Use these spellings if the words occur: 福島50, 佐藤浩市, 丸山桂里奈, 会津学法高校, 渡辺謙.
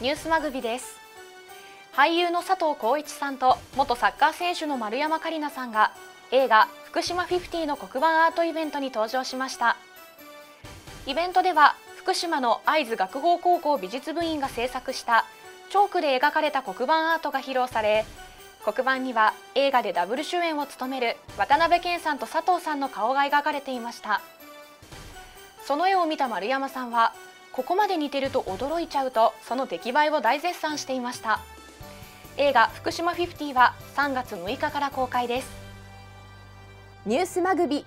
ニュースマグビです。俳優の佐藤浩市さんと元サッカー選手の丸山桂里奈さんが映画「福島50」の黒板アートイベントに登場しました。イベントでは福島の会津学法高校美術部員が制作したチョークで描かれた黒板アートが披露され、黒板には映画でダブル主演を務める渡辺謙さんと佐藤さんの顔が描かれていました。その絵を見た丸山さんは、ここまで似てると驚いちゃうとその出来栄えを大絶賛していました。映画「福島50」は3月6日から公開です。ニュースマグビ。